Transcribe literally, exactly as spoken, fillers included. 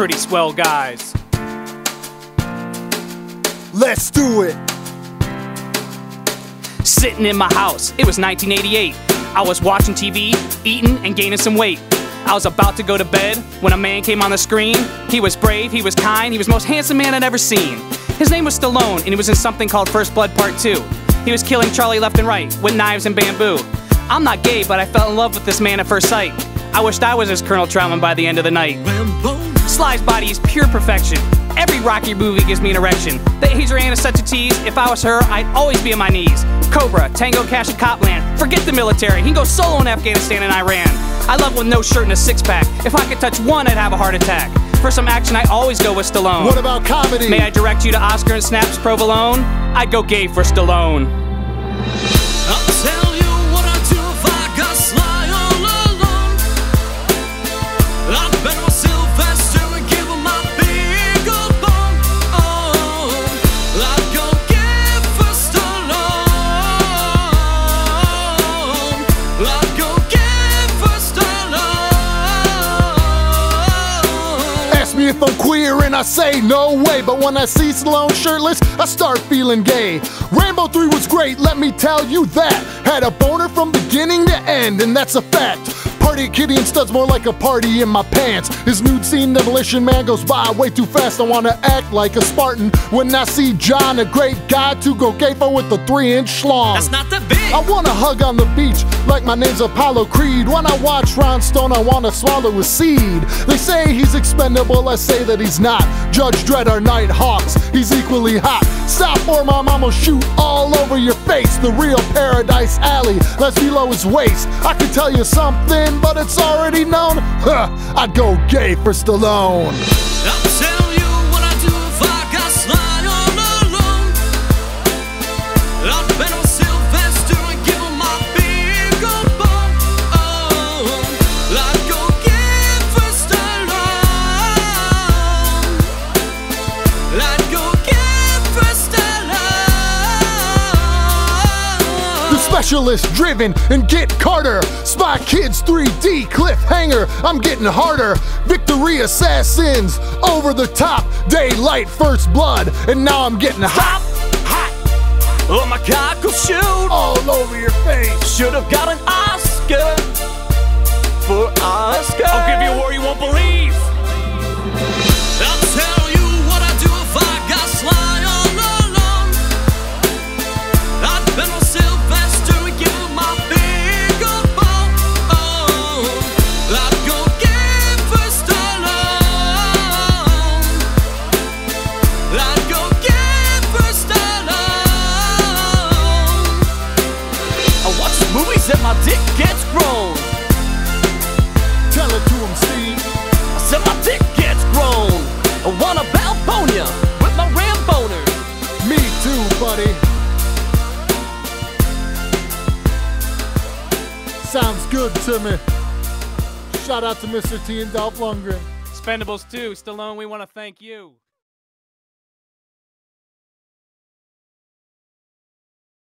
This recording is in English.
pretty swell guys. Let's do it. Sitting in my house, it was nineteen eighty-eight. I was watching T V, eating and gaining some weight. I was about to go to bed when a man came on the screen. He was brave, he was kind, he was the most handsome man I'd ever seen. His name was Stallone, and he was in something called First Blood, Part two. He was killing Charlie left and right with knives and bamboo. I'm not gay, but I fell in love with this man at first sight. I wished I was as Colonel Trautman by the end of the night. Rambo. Sly's body is pure perfection. Every Rocky movie gives me an erection. The Adrian is such a tease. If I was her, I'd always be on my knees. Cobra, Tango, Cash, and Copland. Forget the military. He can go solo in Afghanistan and Iran. I love with no shirt and a six-pack. If I could touch one, I'd have a heart attack. For some action, I always go with Stallone. What about comedy? May I direct you to Oscar and Snap's Provolone? I'd go gay for Stallone. I'll tell you what I'd do if I got sly all alone. I'd bet on Sylvester and give him my big old bone. Oh, I'd go gay for Stallone. I'd go gay for Stallone. Ask me if I'm queer and I say no way, but when I see Stallone shirtless, I start feeling gay. Rambo three was great, let me tell you that. Had a boner from beginning to end, and that's a fact. Party kitty and studs more like a party in my pants. His nude scene, Demolition Man, goes by way too fast. I wanna act like a Spartan when I see John, a great guy to go gay for with a three-inch schlong. That's not that big. I wanna hug on the beach like my name's Apollo Creed. When I watch Ron Stone, I wanna swallow a seed. They say he's expendable, I say that he's not. Judge Dredd or Night Hawks, he's equally hot. Stop or my mom will shoot all over your face. The real Paradise Alley, that's below his waist. I could tell you something, but it's already known. Huh, I'd go gay for Stallone. I'll tell you what I'd do if I got sly all alone. I'd bet on Sylvester and give him my big old bone. Oh, I'd go gay for Stallone. I'd go gay for Stallone. The specialist, Driven, and Get Carter. Spy Kids three D, Cliffhanger, I'm getting harder. Victory assassins, Over the Top, Daylight, First Blood, and now I'm getting hot. Hot, hot. Oh my God, go shoot. All over your face. Should have got an Oscar for Oscar. I'll give you a war you won't believe. I'll tell you what I'd do if I got sly all alone. I'd bet on Sylvester and give him my big old bone. Oh, I'd go gay for Stallone. I'd go gay for Stallone. I watch movies and my dick gets grown. Tell it to him, Steve. I said my dick gets grown. I wanna balbonia with my ramboner. Me too, buddy. Sounds good to me. Shout out to Mister T and Dolph Lundgren. Expendables two, Stallone, we wanna thank you.